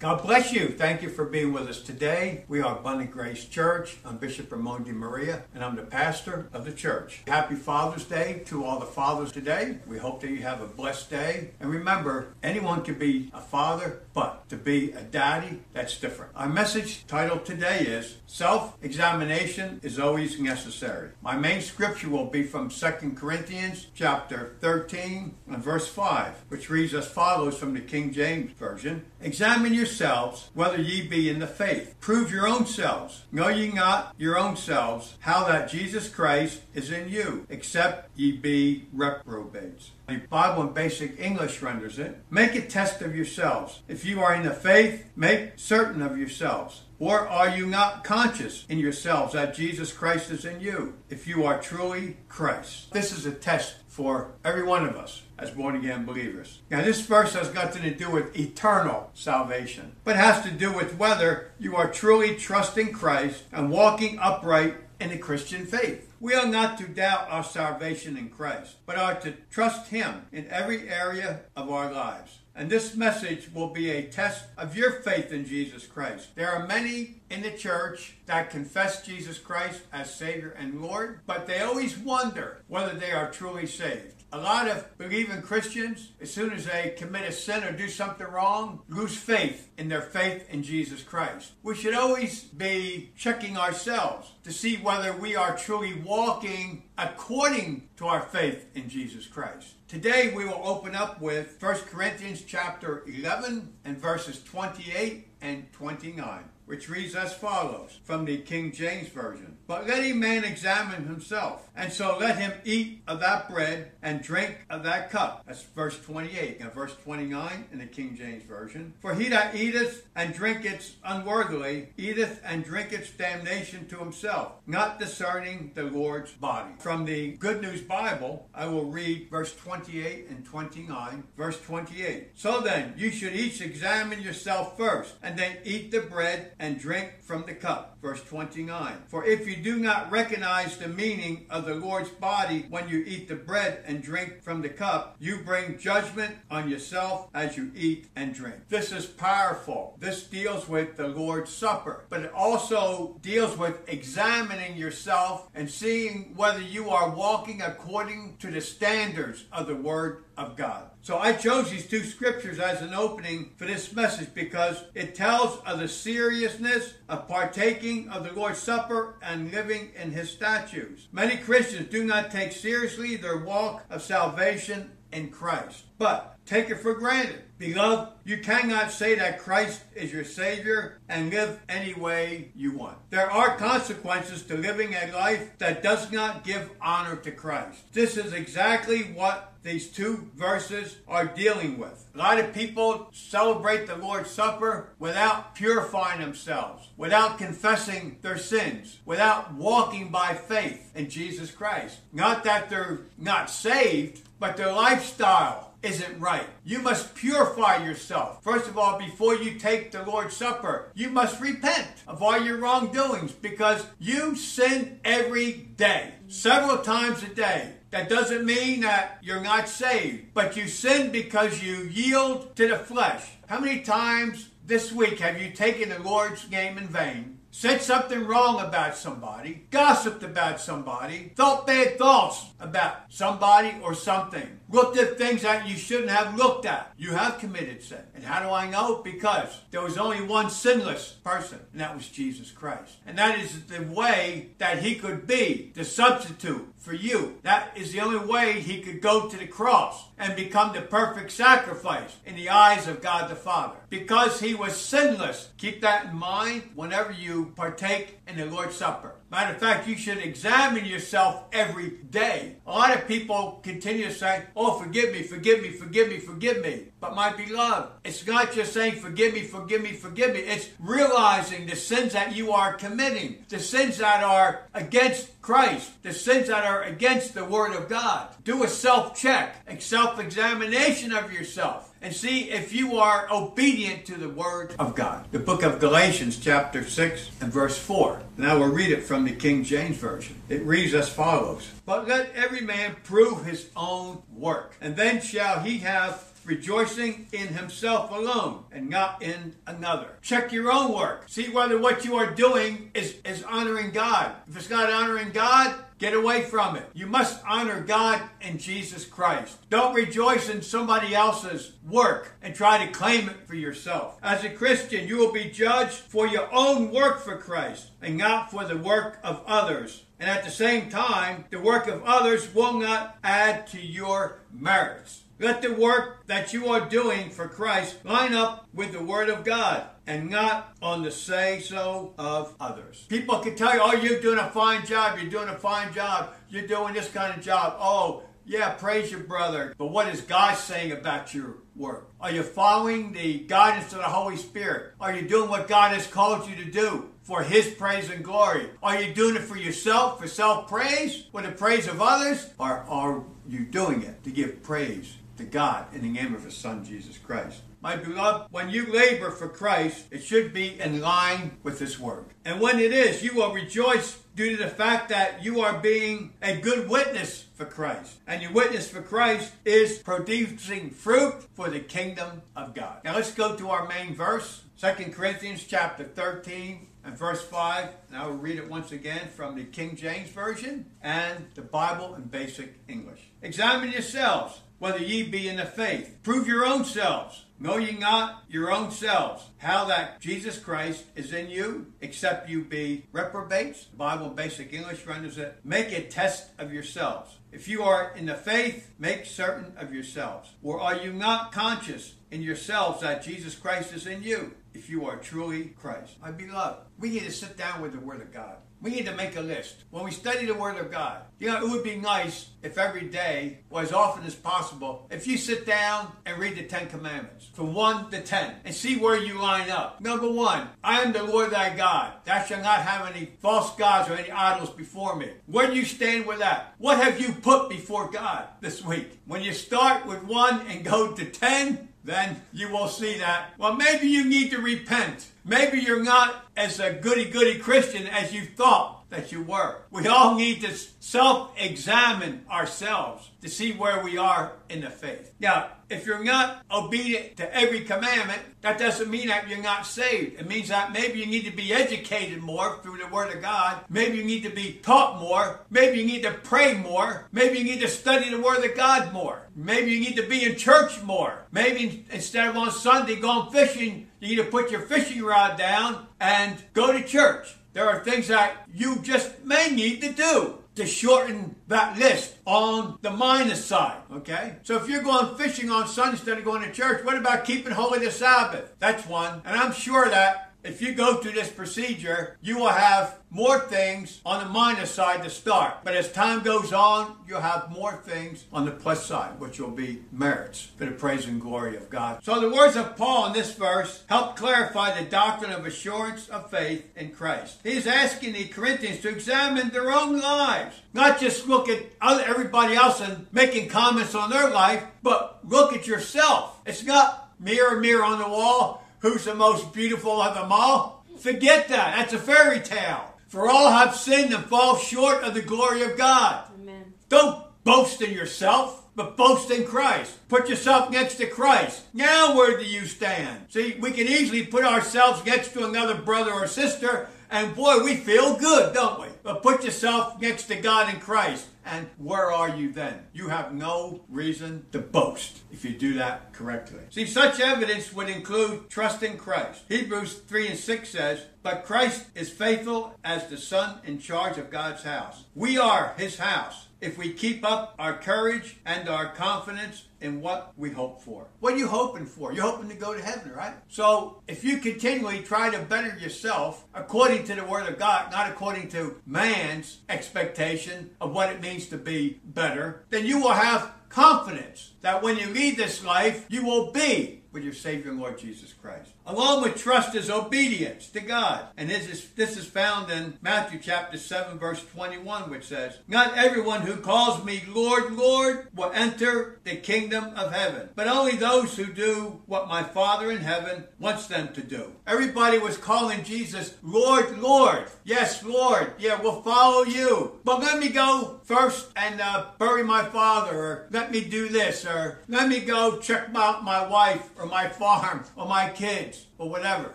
God bless you. Thank you for being with us today. We are Bunny Grace Church. I'm Bishop Ramon De Maria, and I'm the pastor of the church. Happy Father's Day to all the fathers today. We hope that you have a blessed day. And remember, anyone can be a father, but to be a daddy, that's different. Our message title today is, Self-Examination is Always Necessary. My main scripture will be from 2 Corinthians chapter 13 and verse 5, which reads as follows from the King James Version. Examine yourselves whether ye be in the faith. Prove your own selves. Know ye not your own selves how that Jesus Christ is in you, except ye be reprobates. The Bible in Basic English renders it, make a test of yourselves. If you are in the faith, make certain of yourselves. Or are you not conscious in yourselves that Jesus Christ is in you, if you are truly Christ? This is a test for every one of us as born-again believers. Now, this verse has nothing to do with eternal salvation, but has to do with whether you are truly trusting Christ and walking upright in the Christian faith. We are not to doubt our salvation in Christ, but are to trust Him in every area of our lives. And this message will be a test of your faith in Jesus Christ. There are many in the church that confess Jesus Christ as Savior and Lord, but they always wonder whether they are truly saved. A lot of believing Christians, as soon as they commit a sin or do something wrong, lose faith in their faith in Jesus Christ. We should always be checking ourselves to see whether we are truly walking according to our faith in Jesus Christ. Today we will open up with 1 Corinthians chapter 11 and verses 28 and 29, which reads as follows from the King James Version. But let a man examine himself, and so let him eat of that bread and drink of that cup. That's verse 28 and verse 29 in the King James Version. For he that eateth and drinketh unworthily, eateth and drinketh damnation to himself, not discerning the Lord's body. From the Good News Bible, I will read verse 28 and 29. Verse 28. So then, you should each examine yourself first, and then eat the bread and drink from the cup. Verse 29. For if you do not recognize the meaning of the Lord's body when you eat the bread and drink from the cup, you bring judgment on yourself as you eat and drink. This is powerful. This deals with the Lord's Supper, but it also deals with examining yourself and seeing whether you are walking according to the standards of the Word of God. So I chose these two scriptures as an opening for this message because it tells of the seriousness of partaking of the Lord's Supper and living in His statutes. Many Christians do not take seriously their walk of salvation in Christ, but take it for granted. Beloved, you cannot say that Christ is your Savior and live any way you want. There are consequences to living a life that does not give honor to Christ. This is exactly what these two verses are dealing with. A lot of people celebrate the Lord's Supper without purifying themselves, without confessing their sins, without walking by faith in Jesus Christ. Not that they're not saved, but their lifestyle isn't right. You must purify yourself. First of all, before you take the Lord's Supper, you must repent of all your wrongdoings because you sin every day, several times a day. That doesn't mean that you're not saved, but you sin because you yield to the flesh. How many times this week have you taken the Lord's name in vain? Said something wrong about somebody, gossiped about somebody, thought bad thoughts about somebody or something, looked at things that you shouldn't have looked at. You have committed sin. And how do I know? Because there was only one sinless person, and that was Jesus Christ. And that is the way that He could be the substitute for you. That is the only way He could go to the cross and become the perfect sacrifice in the eyes of God the Father. Because He was sinless. Keep that in mind whenever you partake in the Lord's Supper. Matter of fact, you should examine yourself every day. A lot of people continue to say, oh, forgive me, forgive me, forgive me, forgive me. But my beloved, it's not just saying forgive me, forgive me, forgive me. It's realizing the sins that you are committing, the sins that are against Christ, the sins that are against the Word of God. Do a self-check, a self-examination of yourself, and see if you are obedient to the Word of God. The book of Galatians chapter 6 and verse 4. And I will read it from the King James Version. It reads as follows. But let every man prove his own work, and then shall he have rejoicing in himself alone and not in another. Check your own work. See whether what you are doing is honoring God. If it's not honoring God, get away from it. You must honor God and Jesus Christ. Don't rejoice in somebody else's work and try to claim it for yourself. As a Christian, you will be judged for your own work for Christ and not for the work of others. And at the same time, the work of others will not add to your merits. Let the work that you are doing for Christ line up with the Word of God and not on the say-so of others. People can tell you, oh, you're doing a fine job, you're doing a fine job, you're doing this kind of job. Oh, yeah, praise your brother. But what is God saying about your work? Are you following the guidance of the Holy Spirit? Are you doing what God has called you to do for His praise and glory? Are you doing it for yourself, for self-praise, for the praise of others? Or are you doing it to give praise to God in the name of His Son, Jesus Christ? My beloved, when you labor for Christ, it should be in line with His Word. And when it is, you will rejoice due to the fact that you are being a good witness for Christ. And your witness for Christ is producing fruit for the kingdom of God. Now let's go to our main verse, 2 Corinthians chapter 13 and verse 5. And I will read it once again from the King James Version and the Bible in Basic English. Examine yourselves, whether ye be in the faith. Prove your own selves. Know ye not your own selves, how that Jesus Christ is in you, except you be reprobates? The Bible in Basic English renders it, make a test of yourselves. If you are in the faith, make certain of yourselves. Or are you not conscious in yourselves that Jesus Christ is in you, if you are truly Christ? My beloved, we need to sit down with the Word of God. We need to make a list. When we study the Word of God, you know, it would be nice if every day, or as often as possible, if you sit down and read the 10 Commandments, from 1 to 10, and see where you line up. Number 1, I am the Lord thy God. Thou shalt not have any false gods or any idols before me. Where do you stand with that? What have you put before God this week? When you start with 1 and go to 10, then you will see that, well, maybe you need to repent. Maybe you're not as a goody-goody Christian as you thought that you were. We all need to self-examine ourselves to see where we are in the faith. Now, if you're not obedient to every commandment, that doesn't mean that you're not saved. It means that maybe you need to be educated more through the Word of God. Maybe you need to be taught more. Maybe you need to pray more. Maybe you need to study the Word of God more. Maybe you need to be in church more. Maybe instead of on Sunday going fishing, you need to put your fishing rod down and go to church. There are things that you just may need to do to shorten that list on the minus side, okay? So if you're going fishing on Sunday instead of going to church, what about keeping holy the Sabbath? That's one. And I'm sure that if you go through this procedure, you will have more things on the minus side to start. But as time goes on, you'll have more things on the plus side, which will be merits for the praise and glory of God. So the words of Paul in this verse help clarify the doctrine of assurance of faith in Christ. He's asking the Corinthians to examine their own lives, not just look at everybody else and making comments on their life, but look at yourself. It's not mirror, mirror on the wall, who's the most beautiful of them all? Forget that. That's a fairy tale. For all have sinned and fall short of the glory of God. Amen. Don't boast in yourself, but boast in Christ. Put yourself next to Christ. Now where do you stand? See, we can easily put ourselves next to another brother or sister, and boy, we feel good, don't we? But put yourself next to God in Christ, and where are you then? You have no reason to boast if you do that correctly. See, such evidence would include trust in Christ. Hebrews 3:6 says, but Christ is faithful as the son in charge of God's house. We are His house if we keep up our courage and our confidence in what we hope for. What are you hoping for? You're hoping to go to heaven, right? So if you continually try to better yourself according to the Word of God, not according to man's expectation of what it means to be better, then you will have confidence that when you lead this life, you will be with your Savior and Lord Jesus Christ. Along with trust is obedience to God. And this is found in Matthew chapter 7 verse 21, which says, "Not everyone who calls me Lord, Lord will enter the kingdom of heaven, but only those who do what my Father in heaven wants them to do." Everybody was calling Jesus Lord, Lord. Yes, Lord. Yeah, we'll follow you. But let me go first and bury my father, or let me do this, or let me go check out my wife or my farm or my kids, or whatever.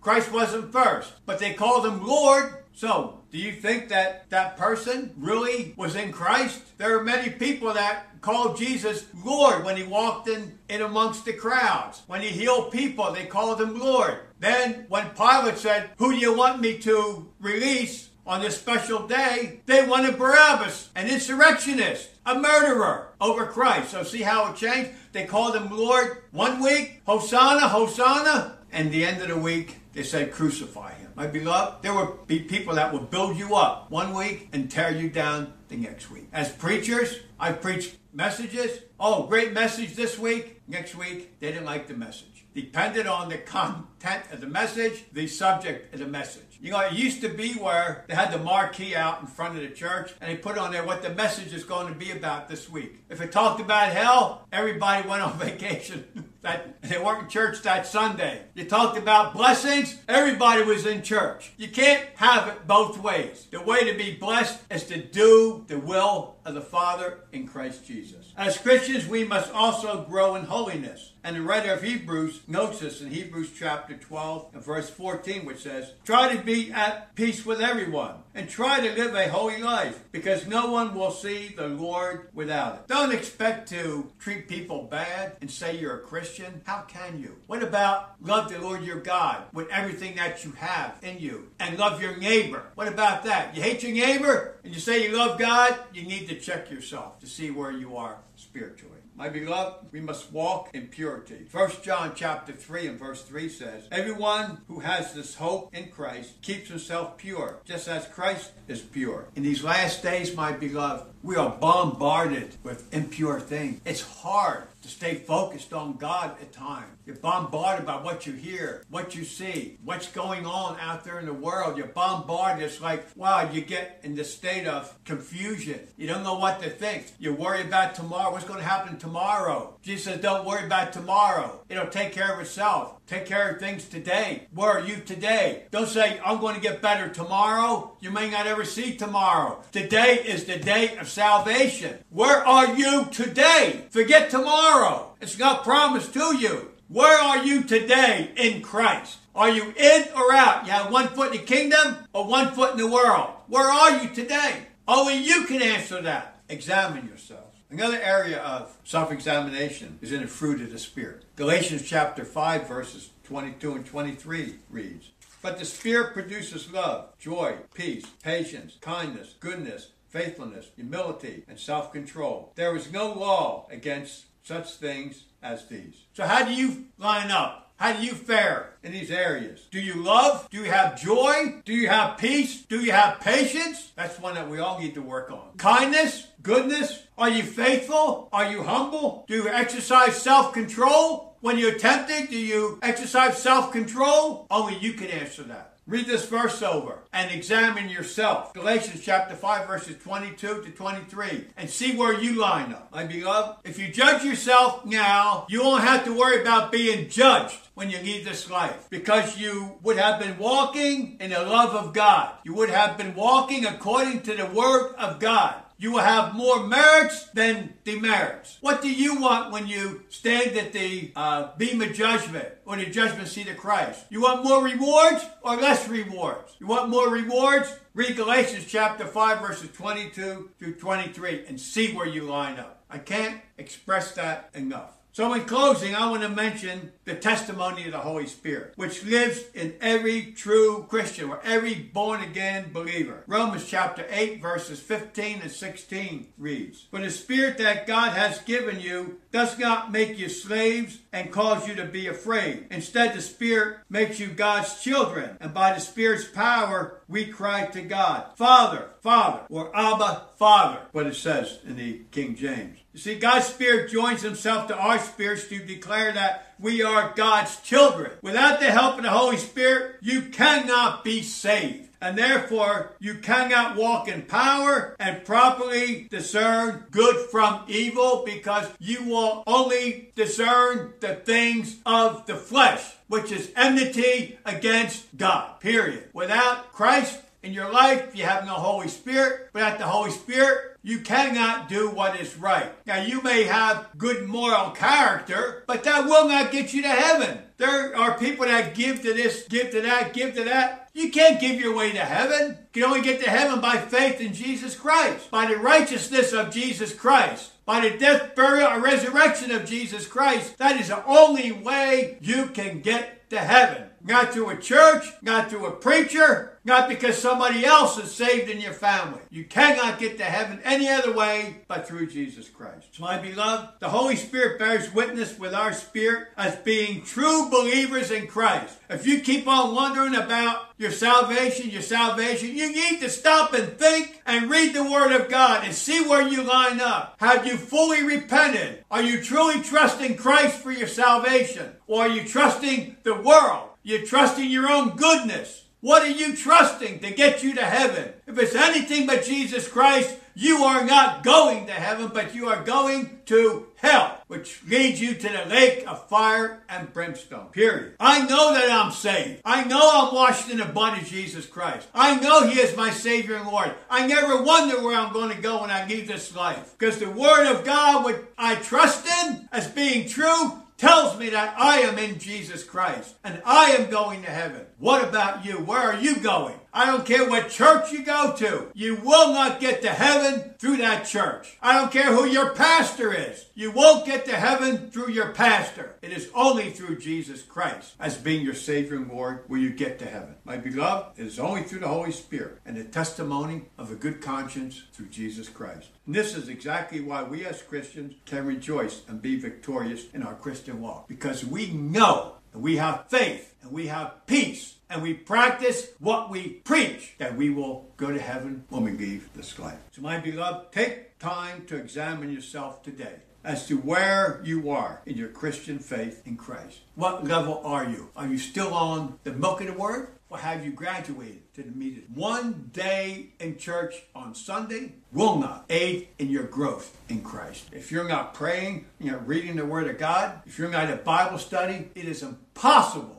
Christ wasn't first, but they called him Lord. So, do you think that that person really was in Christ? There are many people that called Jesus Lord when he walked in amongst the crowds. When he healed people, they called him Lord. Then, when Pilate said, "Who do you want me to release on this special day?" they wanted Barabbas, an insurrectionist, a murderer, over Christ. So see how it changed? They called him Lord 1 week, Hosanna, Hosanna. And the end of the week, they said, "Crucify him." My beloved, there will be people that will build you up 1 week and tear you down the next week. As preachers, I've preached messages. "Oh, great message this week." Next week, they didn't like the message. Depended on the content of the message, the subject of the message. You know, it used to be where they had the marquee out in front of the church and they put on there what the message is going to be about this week. If it talked about hell, everybody went on vacation. That they weren't in church that Sunday. You talked about blessings, everybody was in church. You can't have it both ways. The way to be blessed is to do the will of the Father in Christ Jesus. As Christians, we must also grow in holiness. And the writer of Hebrews notes this in Hebrews chapter 12 and verse 14, which says, "Try to be at peace with everyone and try to live a holy life, because no one will see the Lord without it." Don't expect to treat people bad and say you're a Christian. How can you? What about love the Lord your God with everything that you have in you, and love your neighbor? What about that? You hate your neighbor and you say you love God? You need to check yourself to see where you are spiritually. My beloved, we must walk in purity. 1 John chapter 3 and verse 3 says, "Everyone who has this hope in Christ keeps himself pure, just as Christ is pure." In these last days, my beloved, we are bombarded with impure things. It's hard to stay focused on God at times. You're bombarded by what you hear, what you see, what's going on out there in the world. You're bombarded. It's like, wow, you get in this state of confusion. You don't know what to think. You worry about tomorrow. What's going to happen tomorrow? Jesus says, don't worry about tomorrow. It'll take care of itself. Take care of things today. Where are you today? Don't say, I'm going to get better tomorrow. You may not ever see tomorrow. Today is the day of salvation. Where are you today? Forget tomorrow. It's not promised to you. Where are you today in Christ? Are you in or out? You have 1 foot in the kingdom or 1 foot in the world? Where are you today? Only you can answer that. Examine yourself. Another area of self-examination is in the fruit of the Spirit. Galatians chapter 5 verses 22 and 23 reads, "But the Spirit produces love, joy, peace, patience, kindness, goodness, faithfulness, humility, and self-control. There is no law against such things as these." So how do you line up? How do you fare in these areas? Do you love? Do you have joy? Do you have peace? Do you have patience? That's one that we all need to work on. Kindness? Goodness? Are you faithful? Are you humble? Do you exercise self-control? When you're tempted, do you exercise self-control? Only you can answer that. Read this verse over and examine yourself. Galatians chapter 5 verses 22 to 23. And see where you line up. My beloved, if you judge yourself now, you won't have to worry about being judged when you leave this life. Because you would have been walking in the love of God. You would have been walking according to the word of God. You will have more merits than demerits. What do you want when you stand at the beam of judgment or the judgment seat of Christ? You want more rewards or less rewards? You want more rewards? Read Galatians chapter 5 verses 22 through 23 and see where you line up. I can't express that enough. So in closing, I want to mention the testimony of the Holy Spirit, which lives in every true Christian or every born-again believer. Romans chapter 8 verses 15 and 16 reads, "For the Spirit that God has given you does not make you slaves and cause you to be afraid. Instead, the Spirit makes you God's children, and by the Spirit's power, we cry to God, Father, Father, or Abba, Father," what it says in the King James. You see, God's Spirit joins himself to our spirits to declare that we are God's children. Without the help of the Holy Spirit, you cannot be saved. And therefore, you cannot walk in power and properly discern good from evil, because you will only discern the things of the flesh, which is enmity against God, period. Without Christ in your life, you have no Holy Spirit. Without the Holy Spirit, you cannot do what is right. Now, you may have good moral character, but that will not get you to heaven. There are people that give to this, give to that, give to that. You can't give your way to heaven. You can only get to heaven by faith in Jesus Christ, by the righteousness of Jesus Christ, by the death, burial, and resurrection of Jesus Christ. That is the only way you can get to heaven. Not through a church, not through a preacher, not because somebody else is saved in your family. You cannot get to heaven any other way but through Jesus Christ. My beloved, the Holy Spirit bears witness with our spirit as being true believers in Christ. If you keep on wondering about your salvation, you need to stop and think and read the Word of God and see where you line up. Have you fully repented? Are you truly trusting Christ for your salvation? Or are you trusting the world? You're trusting your own goodness. What are you trusting to get you to heaven? If it's anything but Jesus Christ, you are not going to heaven, but you are going to hell, which leads you to the lake of fire and brimstone, period. I know that I'm saved. I know I'm washed in the blood of Jesus Christ. I know He is my Savior and Lord. I never wonder where I'm going to go when I leave this life, because the Word of God, which I trust in as being true, tells me that I am in Jesus Christ and I am going to heaven. What about you? Where are you going? I don't care what church you go to. You will not get to heaven through that church. I don't care who your pastor is. You won't get to heaven through your pastor. It is only through Jesus Christ as being your Savior and Lord will you get to heaven. My beloved, it is only through the Holy Spirit and the testimony of a good conscience through Jesus Christ. And this is exactly why we as Christians can rejoice and be victorious in our Christian walk, because we know and we have faith and we have peace and we practice what we preach, that we will go to heaven when we leave this life. So my beloved, take time to examine yourself today as to where you are in your Christian faith in Christ. What level are you? Are you still on the milk of the Word? Or have you graduated to the meat? One day in church on Sunday will not aid in your growth in Christ. If you're not praying, you're not reading the Word of God, if you're not at Bible study, it is impossible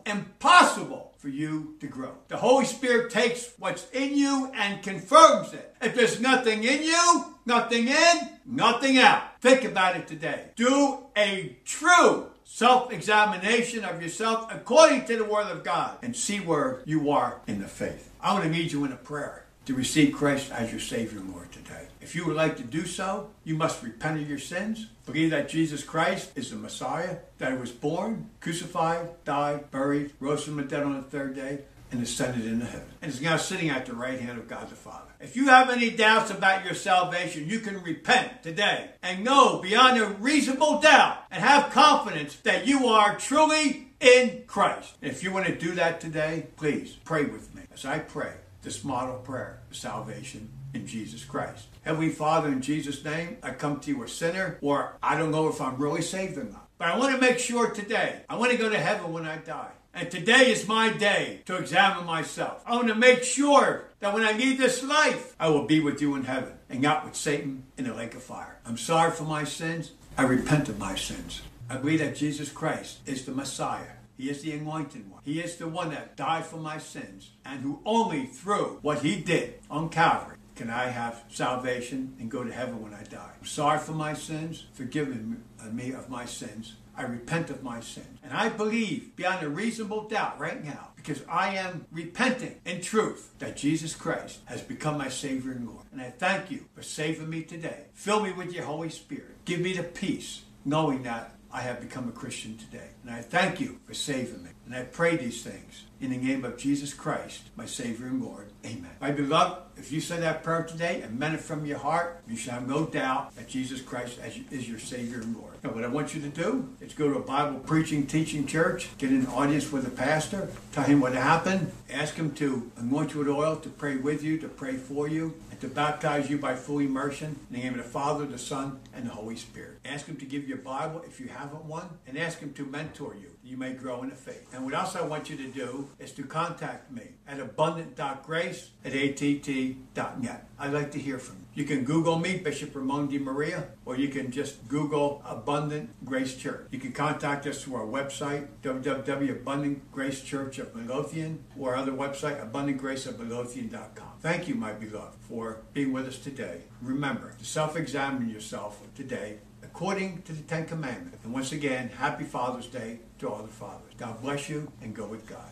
for you to grow. The Holy Spirit takes what's in you and confirms it. If there's nothing in you, nothing in, nothing out. Think about it today. Do a true self-examination of yourself according to the Word of God and see where you are in the faith. I want to lead you in a prayer to receive Christ as your Savior and Lord today. If you would like to do so, you must repent of your sins, believe that Jesus Christ is the Messiah, that He was born, crucified, died, buried, rose from the dead on the third day, and ascended into heaven, and is now sitting at the right hand of God the Father. If you have any doubts about your salvation, you can repent today and know beyond a reasonable doubt and have confidence that you are truly in Christ. And if you want to do that today, please pray with me as I pray this model prayer of salvation in Jesus Christ. Heavenly Father, in Jesus' name, I come to you a sinner, or I don't know if I'm really saved or not. But I want to make sure today, I want to go to heaven when I die. And today is my day to examine myself. I want to make sure that when I leave this life, I will be with you in heaven and not with Satan in the lake of fire. I'm sorry for my sins. I repent of my sins. I believe that Jesus Christ is the Messiah. He is the anointed one. He is the one that died for my sins, and who only through what He did on Calvary can I have salvation and go to heaven when I die. I'm sorry for my sins. Forgive me of my sins. I repent of my sins. And I believe beyond a reasonable doubt right now, because I am repenting in truth, that Jesus Christ has become my Savior and Lord. And I thank you for saving me today. Fill me with your Holy Spirit. Give me the peace knowing that I have become a Christian today. And I thank you for saving me. And I pray these things in the name of Jesus Christ, my Savior and Lord. Amen. My beloved, if you said that prayer today and meant it from your heart, you shall have no doubt that Jesus Christ is your Savior and Lord. Now, what I want you to do is go to a Bible preaching, teaching church, get an audience with a pastor, tell him what happened, ask him to anoint you with oil, to pray with you, to pray for you, and to baptize you by full immersion in the name of the Father, the Son, and the Holy Spirit. Ask him to give you a Bible if you haven't one, and ask him to mentor you. You may grow in the faith. And what else I want you to do is to contact me at abundant.grace@att.net. I'd like to hear from you. You can Google me, Bishop Ramon De Maria, or you can just Google Abundant Grace Church. You can contact us through our website, www.abundantgracechurch of Midlothian, or our other website, abundantgraceofmidlothian.com. Thank you, my beloved, for being with us today. Remember to self-examine yourself today according to the Ten Commandments. And once again, happy Father's Day to all the fathers. God bless you, and go with God.